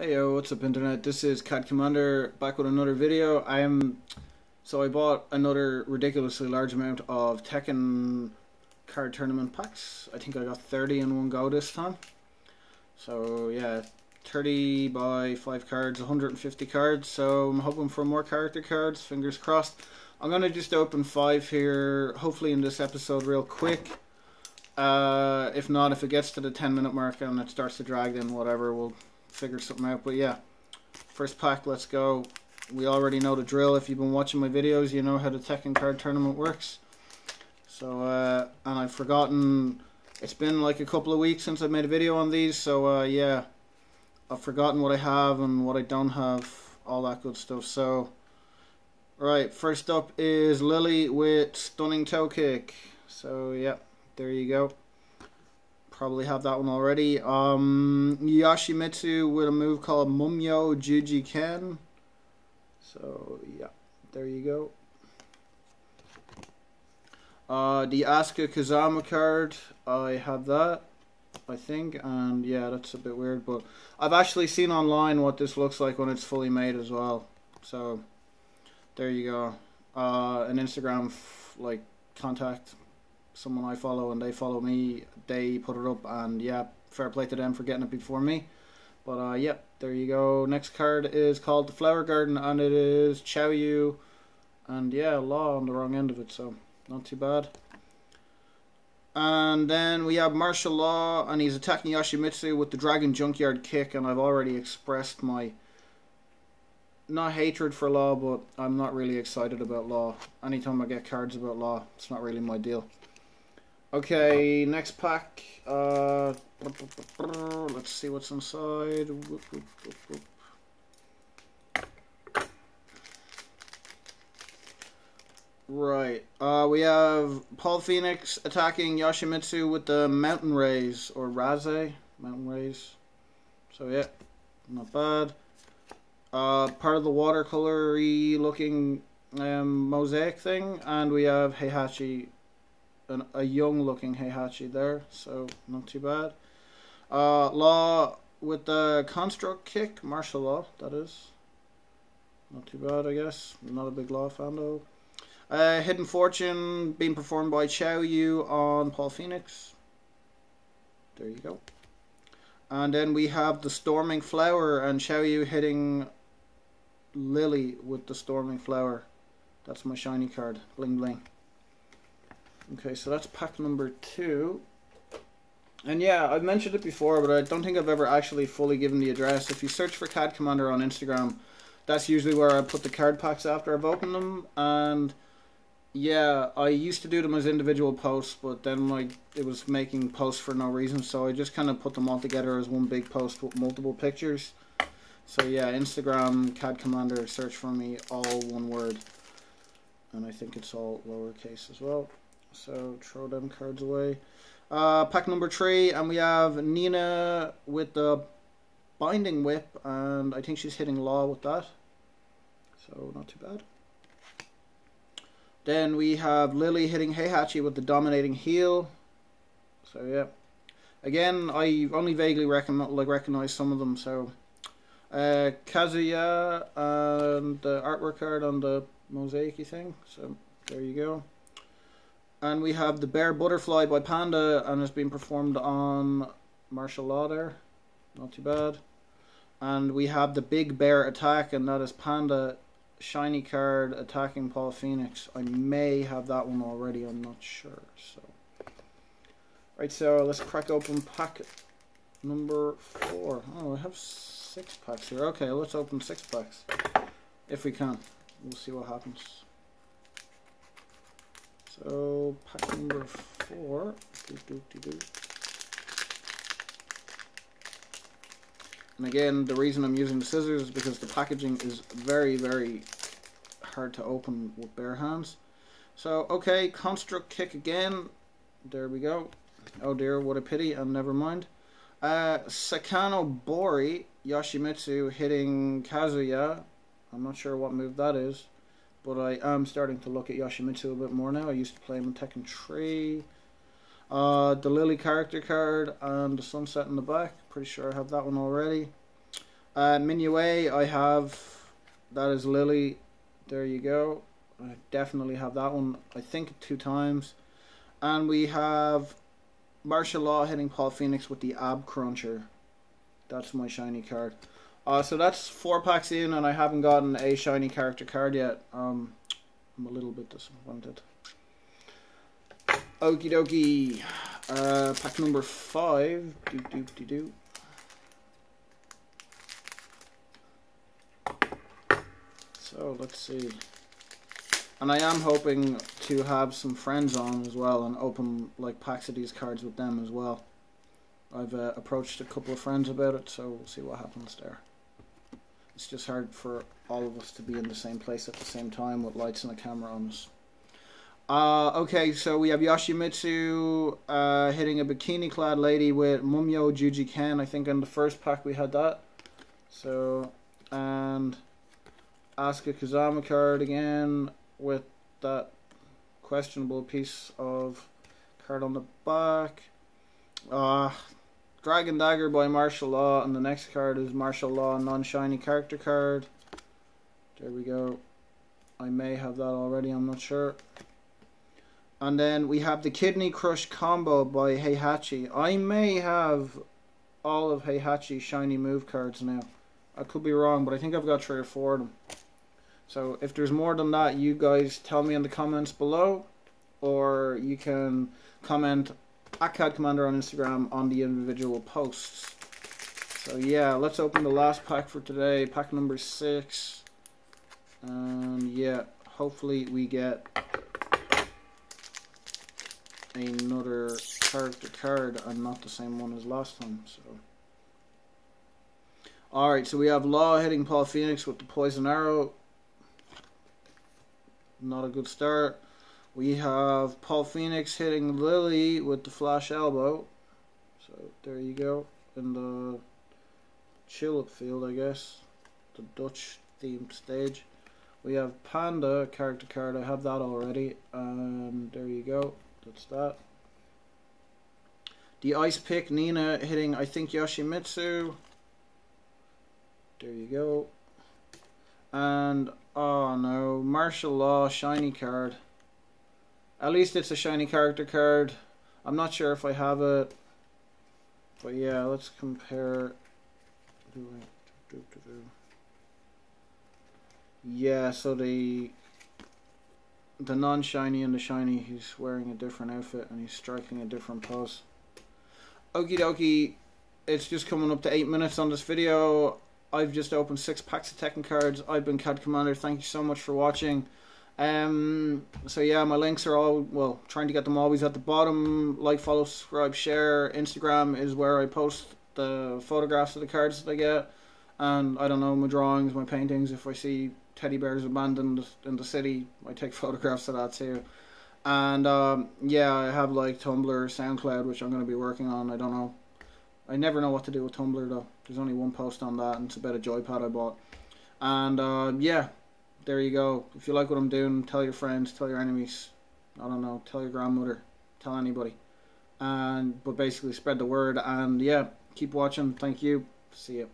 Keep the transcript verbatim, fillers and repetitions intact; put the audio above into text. Hey yo, what's up internet? This is Cad Commander back with another video. I am so I bought another ridiculously large amount of Tekken card tournament packs. I think I got thirty in one go this time. So yeah, thirty by five cards, one hundred fifty cards. So I'm hoping for more character cards, fingers crossed. I'm gonna just open five here, hopefully in this episode real quick. Uh, if not, if it gets to the ten minute mark and it starts to drag, then whatever, we'll figure something out. But yeah, first pack, let's go. We already know the drill. If you've been watching my videos, you know how the Tekken card tournament works. So uh and I've forgotten, it's been like a couple of weeks since I've made a video on these, so uh yeah, I've forgotten what I have and what I don't have, all that good stuff. So right, first up is Lily with Stunning Toe Kick. So yeah, there you go. Probably have that one already. Um, Yoshimitsu with a move called Mumyo Jujiken. So yeah, there you go. Uh, the Asuka Kazama card, I have that, I think, and yeah, that's a bit weird, but I've actually seen online what this looks like when it's fully made as well. So there you go. Uh, an Instagram f like contact. Someone I follow and they follow me, they put it up, and yeah, fair play to them for getting it before me. But uh yeah, there you go. Next card is called the Flower Garden, and it is Xiaoyu, and yeah, Law on the wrong end of it, so not too bad. And then we have Martial Law, and he's attacking Yoshimitsu with the Dragon Junkyard Kick, and I've already expressed my not hatred for Law, but I'm not really excited about Law. Anytime I get cards about Law, it's not really my deal. Okay, next pack. Uh, let's see what's inside. Whoop, whoop, whoop, whoop. Right. Uh, we have Paul Phoenix attacking Yoshimitsu with the Mountain Rays, or Raze. Mountain Rays. So, yeah, not bad. Uh, part of the watercolour-y looking um, mosaic thing. And we have Heihachi. An, a young looking Heihachi there, so not too bad. Uh, Law with the Construct Kick, Martial Law, that is. Not too bad, I guess. Not a big Law fan though. Uh, Hidden Fortune being performed by Xiaoyu on Paul Phoenix. There you go. And then we have the Storming Flower, and Xiaoyu hitting Lily with the Storming Flower. That's my shiny card. Bling bling. Okay, so that's pack number two. And yeah, I've mentioned it before, but I don't think I've ever actually fully given the address. If you search for Cad Commander on Instagram, that's usually where I put the card packs after I've opened them. And yeah, I used to do them as individual posts, but then like it was making posts for no reason, so I just kind of put them all together as one big post with multiple pictures. So yeah, Instagram, Cad Commander, search for me, all one word. And I think it's all lowercase as well. So throw them cards away. Uh, pack number three, and we have Nina with the Binding Whip, and I think she's hitting Law with that. So not too bad. Then we have Lily hitting Heihachi with the Dominating Heel. So yeah, again, I only vaguely reckon like recognize some of them. So uh, Kazuya and the artwork card on the mosaic-y thing. So there you go. And we have the Bear Butterfly by Panda, and it's being performed on Martial Law there. Not too bad. And we have the Big Bear Attack, and that is Panda, shiny card, attacking Paul Phoenix. I may have that one already, I'm not sure. So, right, so let's crack open pack number four. Oh, I have six packs here. Okay, let's open six packs. If we can. We'll see what happens. So, pack number four. Doo, doo, doo, doo. And again, the reason I'm using the scissors is because the packaging is very, very hard to open with bare hands. So, okay, Construct Kick again. There we go. Oh dear, what a pity, and never mind. Uh, Sakano Bori, Yoshimitsu hitting Kazuya. I'm not sure what move that is. But I am starting to look at Yoshimitsu a bit more now. I used to play him in Tekken three. Uh, the Lily character card and the sunset in the back. Pretty sure I have that one already. Uh, Minue, I have. That is Lily. There you go. I definitely have that one. I think two times. And we have Martial Law hitting Paul Phoenix with the Ab Cruncher. That's my shiny card. Uh, so that's four packs in, and I haven't gotten a shiny character card yet. Um, I'm a little bit disappointed. Okie dokie. Uh, pack number five. Do do do do. So let's see. And I am hoping to have some friends on as well and open like packs of these cards with them as well. I've uh, approached a couple of friends about it, so we'll see what happens there. It's just hard for all of us to be in the same place at the same time with lights and a camera on us. Uh, okay, so we have Yoshimitsu uh, hitting a bikini-clad lady with Mumyo Jujiken. I think in the first pack we had that. So, and Asuka Kazama card again, with that questionable piece of card on the back. Uh, Dragon Dagger by Martial Law, and the next card is Martial Law non-shiny character card. There we go. I may have that already, I'm not sure. And then we have the Kidney Crush Combo by Heihachi. I may have all of Heihachi's shiny move cards now. I could be wrong, but I think I've got three or four of them. So if there's more than that, you guys tell me in the comments below, or you can comment at Cad Commander on Instagram on the individual posts. So yeah, let's open the last pack for today, pack number six. And yeah, hopefully we get another character card and not the same one as last time. So. Alright, so we have Law hitting Paul Phoenix with the Poison Arrow. Not a good start. We have Paul Phoenix hitting Lily with the Flash Elbow. So there you go. In the Tulip Field, I guess. The Dutch themed stage. We have Panda, character card. I have that already. And there you go. That's that. The Ice Pick, Nina hitting, I think, Yoshimitsu. There you go. And oh no, Martial Law shiny card. At least it's a shiny character card. I'm not sure if I have it, but yeah, let's compare. Yeah, so the the non-shiny and the shiny, he's wearing a different outfit and he's striking a different pose. Okie dokie, it's just coming up to eight minutes on this video. I've just opened six packs of Tekken cards. I've been Cad Commander. Thank you so much for watching. Um, so yeah, my links are all, well, trying to get them always at the bottom. Like, follow, subscribe, share. Instagram is where I post the photographs of the cards that I get. And I don't know, my drawings, my paintings. If I see teddy bears abandoned in the city, I take photographs of that too. And um, yeah, I have like Tumblr, SoundCloud, which I'm going to be working on. I don't know. I never know what to do with Tumblr though. There's only one post on that, and it's about a joypad I bought. And uh, yeah, there you go. If you like what I'm doing, tell your friends, tell your enemies. I don't know, tell your grandmother, tell anybody. And but basically spread the word. And yeah, keep watching. Thank you. See ya.